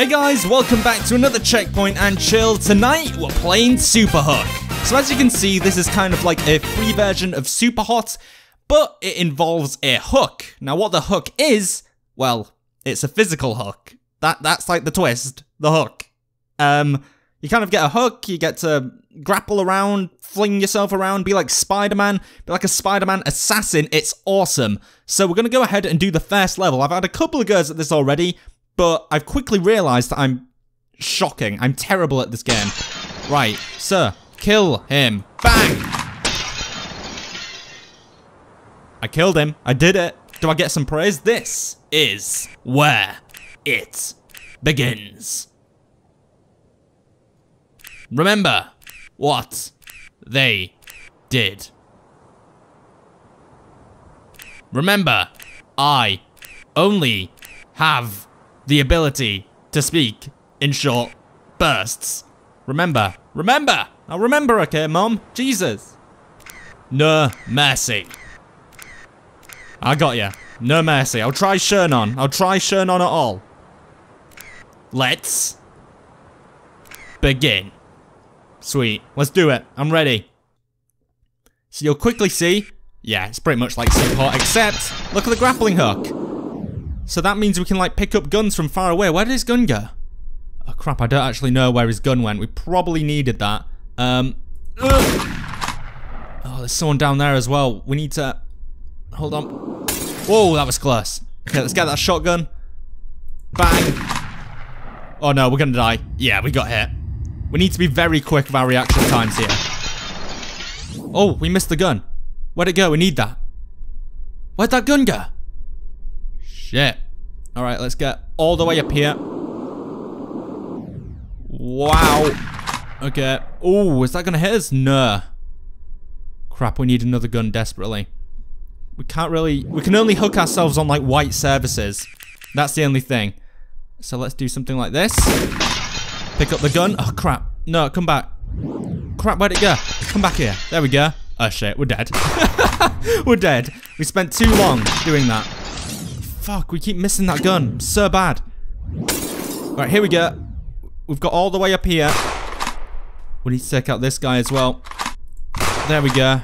Hey guys, welcome back to another Checkpoint and Chill. Tonight, we're playing Super Hook. So as you can see, this is kind of like a free version of SUPERHOT, but it involves a hook. Now what the hook is, well, it's a physical hook. That's like the twist, the hook. You kind of get a hook, you get to grapple around, fling yourself around, be like Spider-Man, be like a Spider-Man assassin. It's awesome. So we're going to go ahead and do the first level. I've had a couple of goes at this already, but I've quickly realised that I'm shocking. I'm terrible at this game. Right, sir, kill him. Bang! I killed him. I did it. Do I get some praise? This is where it begins. Remember what they did. Remember, I only have the ability to speak in short bursts. Remember. Remember! I'll remember, okay, Mom? Jesus. No mercy. I got ya. No mercy. I'll try Shernon. I'll try Shernon at all. Let's begin. Sweet. Let's do it. I'm ready. So you'll quickly see. Yeah, it's pretty much like support, except look at the grappling hook. So that means we can like pick up guns from far away. Where did his gun go? Oh crap, I don't actually know where his gun went. We probably needed that. Oh, there's someone down there as well. We need to... Hold on. Whoa, that was close. Okay, let's get that shotgun. Bang. Oh no, we're gonna die. Yeah, we got hit. We need to be very quick with our reaction times here. Oh, we missed the gun. Where'd it go? We need that. Where'd that gun go? Shit. Alright, let's get all the way up here. Wow. Okay. Oh, is that gonna hit us? No. Crap, we need another gun desperately. We can't really... We can only hook ourselves on, like, white surfaces. That's the only thing. So let's do something like this. Pick up the gun. Oh, crap. No, come back. Crap, where'd it go? Come back here. There we go. Oh, shit. We're dead. We're dead. We spent too long doing that. Fuck, we keep missing that gun. So bad. Alright, here we go. We've got all the way up here. We need to take out this guy as well. There we go.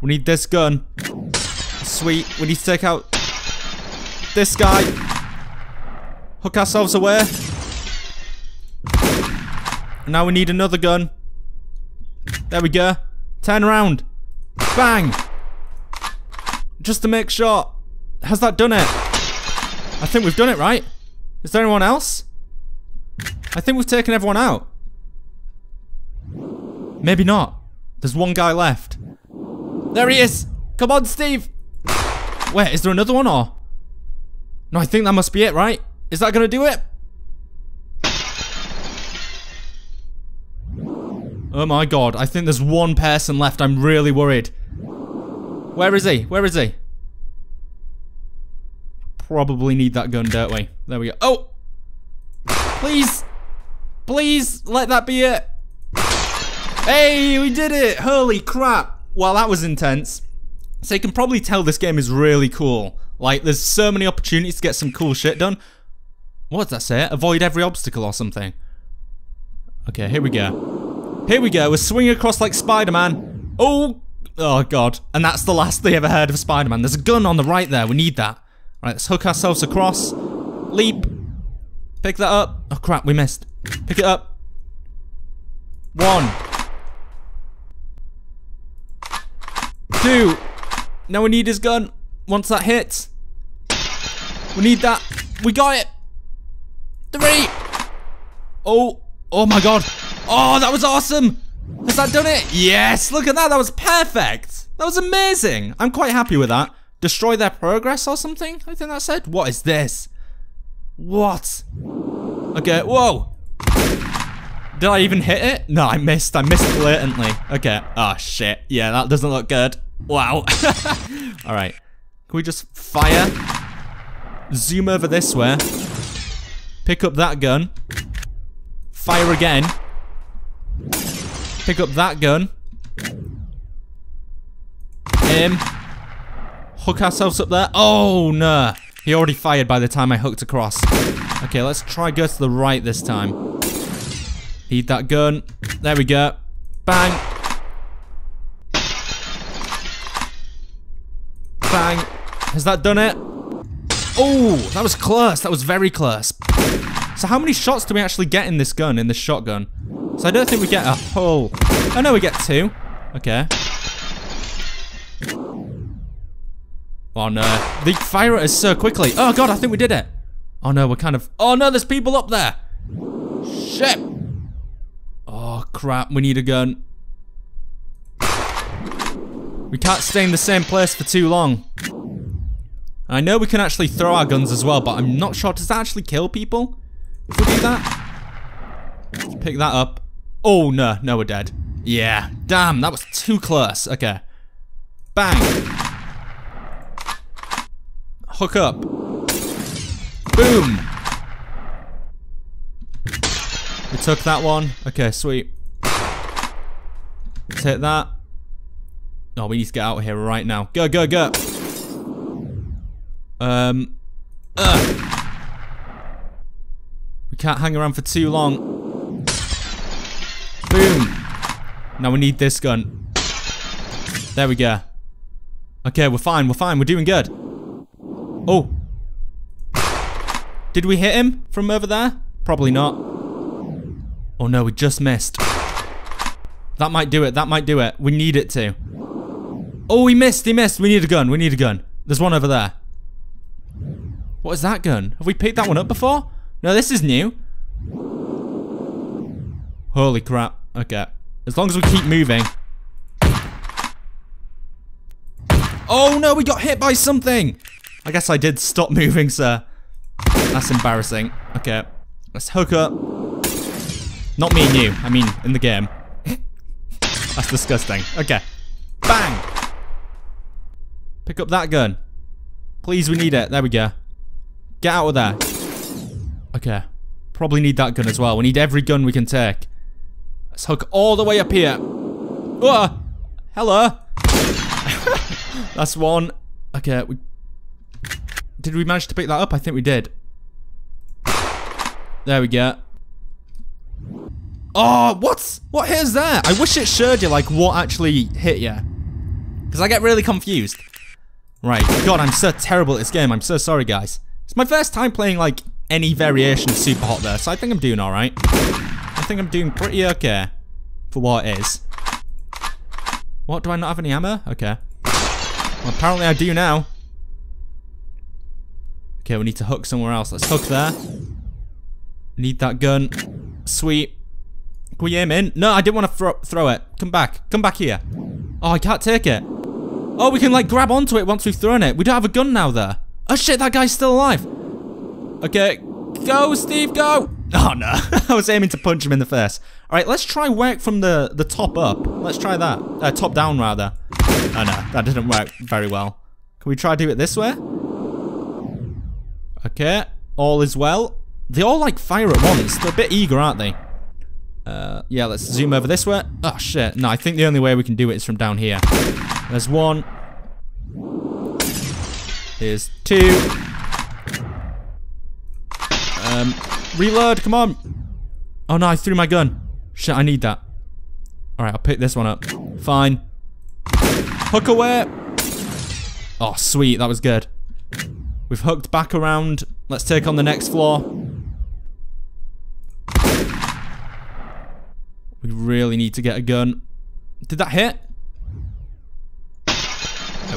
We need this gun. Sweet. We need to take out this guy. Hook ourselves away. And now we need another gun. There we go. Turn around. Bang. Just to make sure. Has that done it? I think we've done it, right? Is there anyone else? I think we've taken everyone out. Maybe not. There's one guy left. There he is! Come on, Steve! Wait, is there another one or? No, I think that must be it, right? Is that gonna do it? Oh my god, I think there's one person left. I'm really worried. Where is he? Where is he? Probably need that gun, don't we? There we go. Oh! Please! Please let that be it! Hey, we did it! Holy crap! Well, that was intense. So you can probably tell this game is really cool. Like, there's so many opportunities to get some cool shit done. What did I say? Avoid every obstacle or something. Okay, here we go. Here we go. We're swinging across like Spider-Man. Oh! Oh, God. And that's the last they ever heard of Spider-Man. There's a gun on the right there. We need that. Right, let's hook ourselves across. Leap. Pick that up. Oh crap, we missed. Pick it up. One. Two. Now we need his gun. Once that hits. We need that. We got it. Three. Oh. Oh my god. Oh, that was awesome. Has that done it? Yes, look at that. That was perfect. That was amazing. I'm quite happy with that. Destroy their progress or something? I think that said. What is this? What? Okay, whoa! Did I even hit it? No, I missed. I missed blatantly. Okay. Oh, shit. Yeah, that doesn't look good. Wow. Alright. Can we just fire? Zoom over this way. Pick up that gun. Fire again. Pick up that gun. Aim. Hook ourselves up there. Oh, no. He already fired by the time I hooked across. Okay, let's try go to the right this time. Heed that gun. There we go. Bang. Bang. Has that done it? Oh, that was close. That was very close. So how many shots do we actually get in this gun, in this shotgun? So I don't think we get a whole... Oh no, we get 2. Okay. Oh no. They fire at us so quickly. Oh god, I think we did it. Oh no, we're kind of... Oh no, there's people up there. Shit. Oh crap, we need a gun. We can't stay in the same place for too long. I know we can actually throw our guns as well, but I'm not sure. Does that actually kill people? If we do that? Let's pick that up. Oh no, no, we're dead. Yeah. Damn, that was too close. Okay. Bang. Hook up. Boom. We took that one. Okay, sweet. Take that. Oh, we need to get out of here right now. Go, go, go. We can't hang around for too long. Boom. Now we need this gun. There we go. Okay, we're fine, we're fine, we're doing good. Oh. Did we hit him from over there? Probably not. Oh no, we just missed. That might do it, that might do it. We need it to. Oh, he missed, he missed. We need a gun, we need a gun. There's one over there. What is that gun? Have we picked that one up before? No, this is new. Holy crap. Okay. As long as we keep moving. Oh no, we got hit by something. I guess I did stop moving, sir. That's embarrassing. Okay. Let's hook up. Not me and you. I mean, in the game. That's disgusting. Okay. Bang. Pick up that gun. Please, we need it. There we go. Get out of there. Okay. Probably need that gun as well. We need every gun we can take. Let's hook all the way up here. Whoa. Hello. That's one. Okay. Did we manage to pick that up? I think we did. There we go. Oh, what? What hit us there? I wish it showed you, like, what actually hit you. Because I get really confused. Right. God, I'm so terrible at this game. I'm so sorry, guys. It's my first time playing, like, any variation of Superhot there, so I think I'm doing alright. I think I'm doing pretty okay for what it is. What, do I not have any ammo? Okay. Well, apparently I do now. Okay, we need to hook somewhere else. Let's hook there. Need that gun. Sweet. Can we aim in? No, I didn't want to throw it. Come back. Come back here. Oh, I can't take it. Oh, we can, like, grab onto it once we've thrown it. We don't have a gun now, though. Oh shit, that guy's still alive. Okay, go Steve, go. Oh no, I was aiming to punch him in the face. All right, let's try work from the top up. Let's try that, top down rather. Oh no, that didn't work very well. Can we try to do it this way? Okay, all is well. They all like fire at once. They're a bit eager, aren't they? Yeah, let's zoom over this way. Oh shit, no, I think the only way we can do it is from down here. There's one. Here's 2. Reload, come on. Oh no, I threw my gun. Shit, I need that. Alright, I'll pick this one up. Fine. Hook away. Oh, sweet, that was good. We've hooked back around. Let's take on the next floor. We really need to get a gun. Did that hit?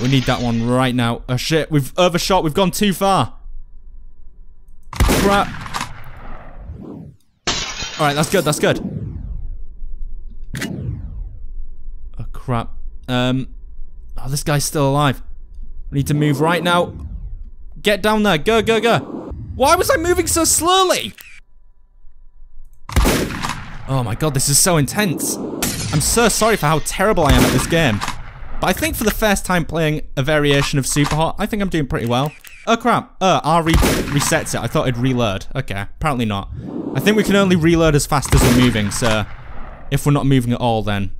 We need that one right now. Oh shit, we've overshot, we've gone too far. Crap. Alright, that's good, that's good. Oh crap. Oh, this guy's still alive. We need to move right now. Get down there, go, go, go. Why was I moving so slowly? Oh my god, this is so intense. I'm so sorry for how terrible I am at this game. But I think for the first time playing a variation of Superhot, I think I'm doing pretty well. Oh crap, R resets it, I thought it'd reload. Okay, apparently not. I think we can only reload as fast as we're moving, so if we're not moving at all then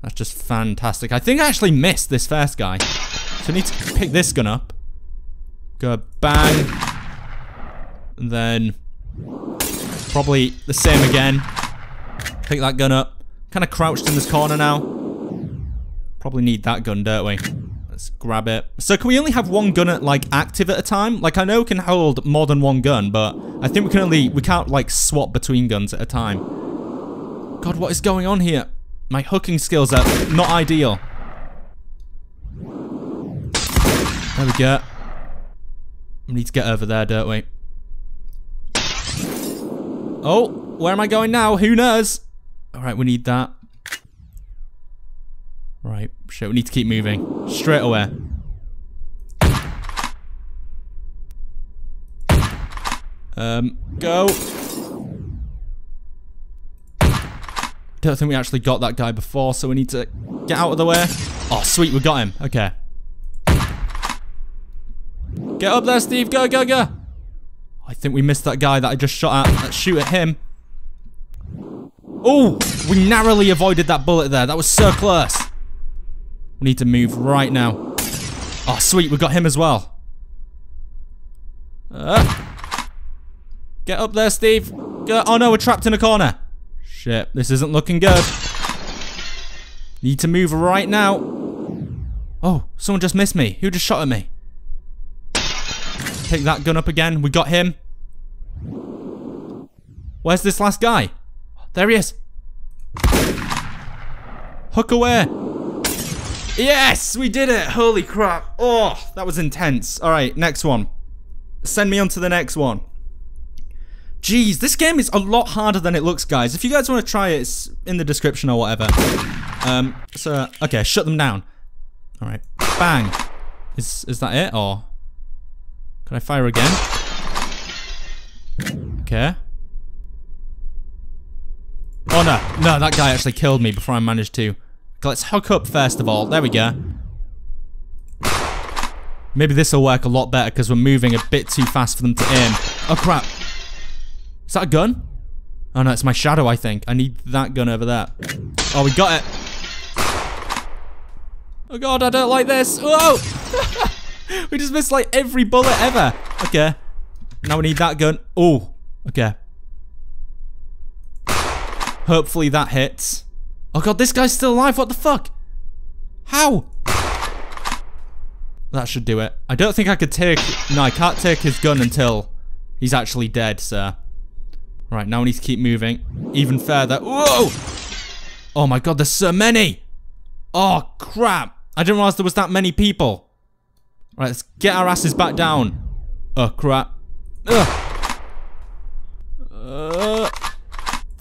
that's just fantastic. I think I actually missed this first guy. So I need to pick this gun up. Go bang. And then Probably the same again. Pick that gun up. Kind of crouched in this corner now. Probably need that gun, don't we? Let's grab it. So can we only have one gun at like active at a time? Like I know we can hold more than one gun, but I think we can't like swap between guns at a time. God, what is going on here? My hooking skills are not ideal. There we go. We need to get over there, don't we? Oh, where am I going now? Who knows? Alright, we need that. Right, shit, we need to keep moving. Straight away. Go. Don't think we actually got that guy before, so we need to get out of the way. Oh, sweet, we got him. Okay. Get up there, Steve. Go, go, go. I think we missed that guy that I just shot at. Let's shoot at him. Oh, we narrowly avoided that bullet there. That was so close. We need to move right now. Oh, sweet, we got him as well. Get up there, Steve. Go. Oh, no, we're trapped in a corner. Shit, this isn't looking good. Need to move right now. Oh, someone just missed me. Who just shot at me? Pick that gun up again. We got him. Where's this last guy? There he is. Hook away. Yes, we did it. Holy crap. Oh, that was intense. All right, next one. Send me on to the next one. Jeez, this game is a lot harder than it looks, guys. If you guys want to try it, it's in the description or whatever. Okay, shut them down. All right, bang. Is that it, or can I fire again? Okay. Oh, no. No, that guy actually killed me before I managed to. Okay, let's hook up first of all. There we go. Maybe this will work a lot better because we're moving a bit too fast for them to aim. Oh, crap. Is that a gun? Oh no, it's my shadow, I think. I need that gun over there. Oh, we got it. Oh god, I don't like this. Whoa! We just missed like every bullet ever. Okay. Now we need that gun. Oh, okay. Hopefully that hits. Oh god, this guy's still alive. What the fuck? How? That should do it. I don't think I could take... No, I can't take his gun until he's actually dead, so... Right, now we need to keep moving even further. Whoa! Oh my god, there's so many! Oh, crap! I didn't realize there was that many people. Right, let's get our asses back down. Oh, crap.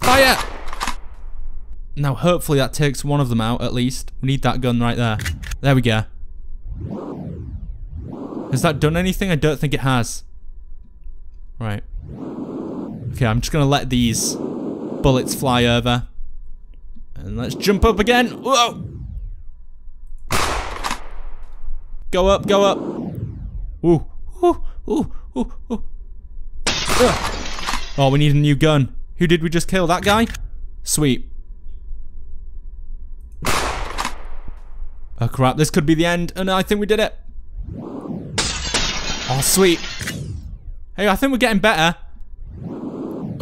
Fire! Now, hopefully that takes one of them out, at least. We need that gun right there. There we go. Has that done anything? I don't think it has. Right. Okay, I'm just going to let these bullets fly over. And let's jump up again. Whoa! Go up, go up. Ooh, ooh, ooh, ooh, ooh. Oh, we need a new gun. Who did we just kill? That guy? Sweet. Oh, crap. This could be the end. Oh, no, I think we did it. Oh, sweet. Hey, I think we're getting better.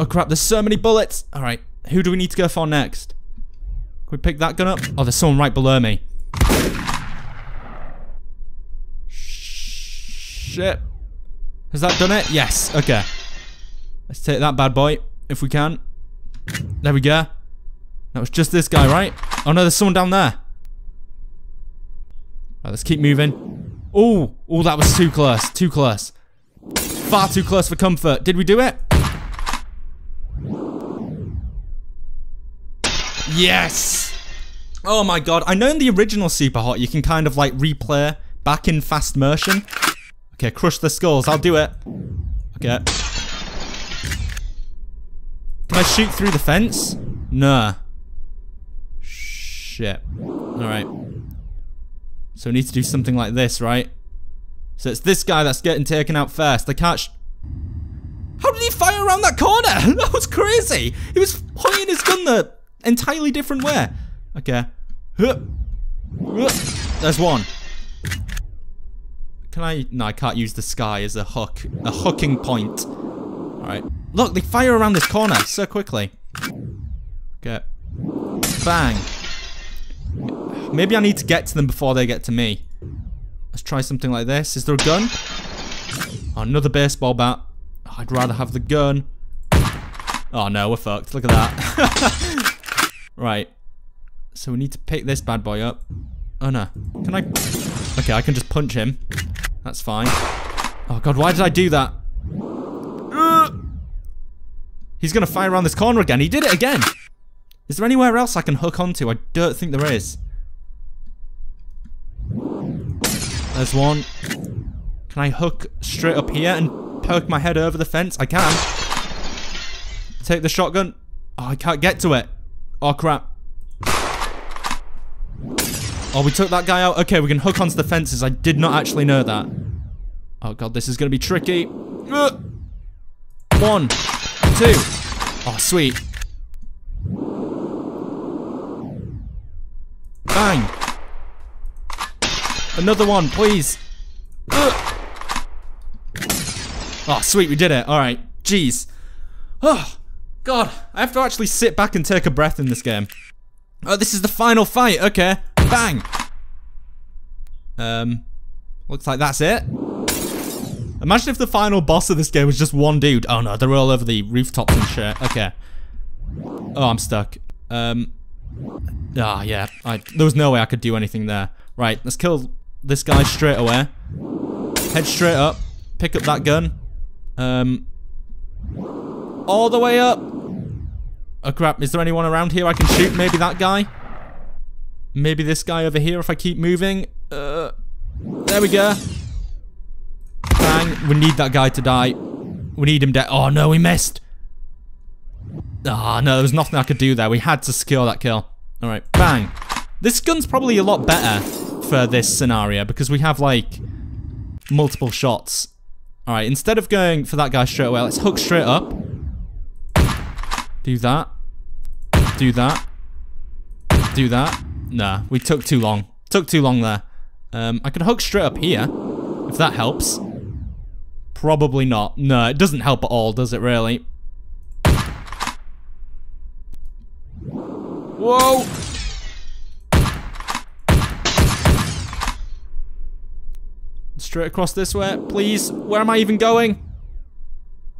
Oh crap, there's so many bullets. Alright, who do we need to go for next? Can we pick that gun up? Oh, there's someone right below me. Shit. Has that done it? Yes, okay. Let's take that bad boy, if we can. There we go. That was just this guy, right? Oh no, there's someone down there. Right, let's keep moving. Oh, oh, that was too close, too close. Far too close for comfort. Did we do it? Yes! Oh my god, I know in the original Superhot you can kind of like replay back in fast motion. Okay, crush the skulls, I'll do it. Okay. Can I shoot through the fence? No. Shit. Alright. So we need to do something like this, right? So it's this guy that's getting taken out first. I can't... How did he fire around that corner? That was crazy! He was pointing his gun the... entirely different way. Okay. There's one. Can I... No, I can't use the sky as a hook. A hooking point. Alright. Look, they fire around this corner so quickly. Go. Bang. Maybe I need to get to them before they get to me. Let's try something like this. Is there a gun? Oh, another baseball bat. Oh, I'd rather have the gun. Oh no, we're fucked. Look at that. Right. So we need to pick this bad boy up. Oh no. Can I? Okay, I can just punch him. That's fine. Oh god, why did I do that? He's gonna fire around this corner again. He did it again. Is there anywhere else I can hook onto? I don't think there is. There's one. Can I hook straight up here and poke my head over the fence? I can. Take the shotgun. Oh, I can't get to it. Oh, crap. Oh, we took that guy out. Okay, we can hook onto the fences. I did not actually know that. Oh, God, this is going to be tricky. One. Two. Oh, sweet. Bang. Another one, please. Oh, sweet, we did it. All right. Jeez. Oh, God. I have to actually sit back and take a breath in this game. Oh, this is the final fight. Okay. Bang! Looks like that's it. Imagine if the final boss of this game was just one dude. Oh no, they're all over the rooftops and shit. Okay. Oh, I'm stuck. Ah, yeah. There was no way I could do anything there. Right, let's kill this guy straight away. Head straight up. Pick up that gun. All the way up. Oh crap, is there anyone around here I can shoot? Maybe that guy? Maybe this guy over here if I keep moving. There we go. Bang. We need that guy to die. We need him dead. Oh, no, we missed. Oh, no, there was nothing I could do there. We had to secure that kill. All right, bang. This gun's probably a lot better for this scenario because we have, like, multiple shots. All right, instead of going for that guy straight away, let's hook straight up. Do that. Do that. Do that. Nah, we took too long. Took too long there. I could hook straight up here, if that helps. Probably not. No, it doesn't help at all, does it really? Whoa! Straight across this way, please. Where am I even going?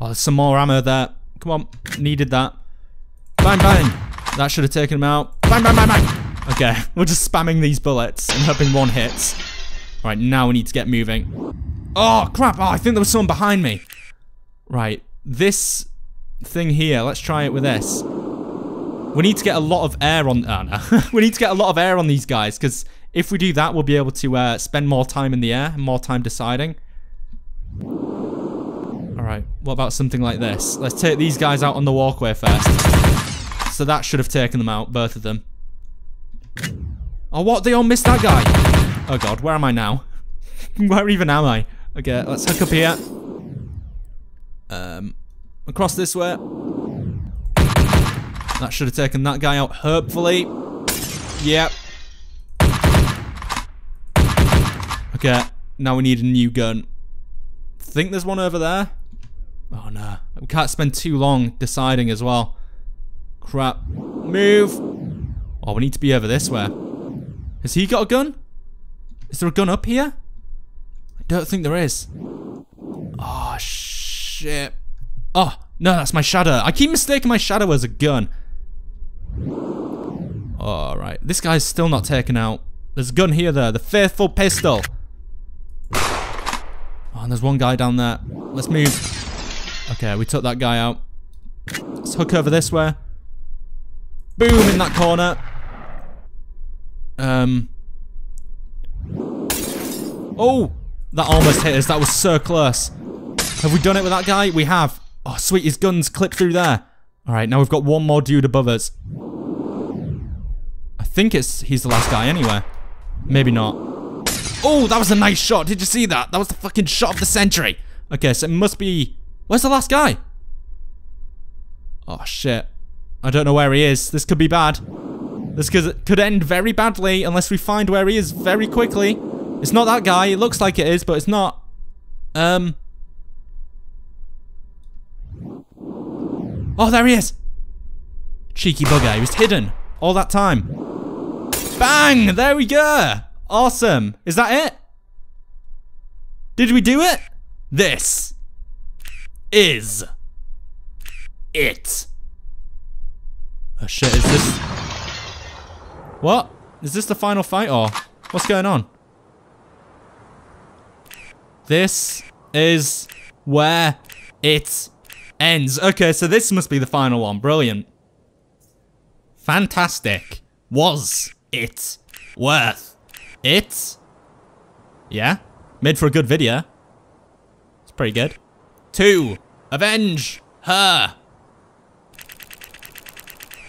Oh, there's some more ammo there. Come on, needed that. Bang, bang. That should have taken him out. Bang, bang, bang, bang. Okay, we're just spamming these bullets and hoping one hits. All right, now we need to get moving. Oh, crap. Oh, I think there was someone behind me. Right, this thing here. Let's try it with this. We need to get a lot of air on... Oh, no. We need to get a lot of air on these guys because if we do that, we'll be able to spend more time in the air and more time deciding. All right, what about something like this? Let's take these guys out on the walkway first. So that should have taken them out, both of them. Oh, what? They all missed that guy. Oh, God. Where am I now? Where even am I? Okay, let's hook up here. Across this way. That should have taken that guy out, hopefully. Yep. Okay, now we need a new gun. I think there's one over there. Oh, no. We can't spend too long deciding as well. Crap. Move. Oh, we need to be over this way. Has he got a gun? Is there a gun up here? I don't think there is. Oh, shit. Oh, no, that's my shadow. I keep mistaking my shadow as a gun. All right. This guy's still not taken out. There's a gun here, though. The faithful pistol. Oh, and there's one guy down there. Let's move. Okay, we took that guy out. Let's hook over this way. Boom, in that corner. Oh, that almost hit us. That was so close. Have we done it with that guy? We have. Oh, sweet. His gun's clipped through there. All right, now we've got one more dude above us. I think he's the last guy anyway. Maybe not. Oh, that was a nice shot. Did you see that? That was the fucking shot of the century. Okay, so it must be... Where's the last guy? Oh, shit. I don't know where he is. This could be bad. This could end very badly unless we find where he is very quickly. It's not that guy. It looks like it is, but it's not. Oh, there he is. Cheeky bugger. He was hidden all that time. Bang! There we go. Awesome. Is that it? Did we do it? This is it. Oh shit, is this... What? Is this the final fight or... What's going on? This is where it ends. Okay, so this must be the final one. Brilliant. Fantastic. Was it worth it? Yeah. Made for a good video. It's pretty good. To avenge her.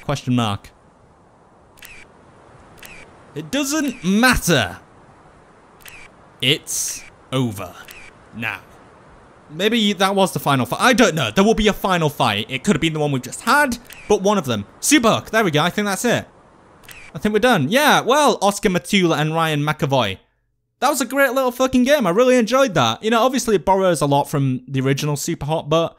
Question mark. It doesn't matter. It's over now. Maybe that was the final fight. I don't know. There will be a final fight. It could have been the one we've just had, but one of them. Super Hook. There we go. I think that's it. I think we're done. Yeah, well, Oscar Matula and Ryan McAvoy. That was a great little fucking game. I really enjoyed that. You know, obviously it borrows a lot from the original Superhot, but,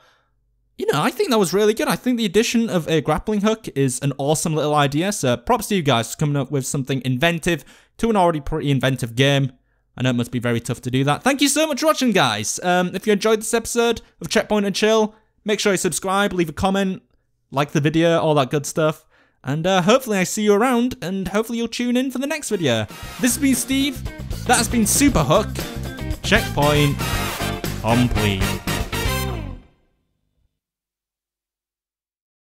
you know, I think that was really good. I think the addition of a grappling hook is an awesome little idea. So props to you guys for coming up with something inventive to an already pretty inventive game. I know it must be very tough to do that. Thank you so much for watching, guys. If you enjoyed this episode of Checkpoint and Chill, make sure you subscribe, leave a comment, like the video, all that good stuff. And hopefully I see you around, and hopefully you'll tune in for the next video. This has been Steve. That has been Super Hook. Checkpoint complete.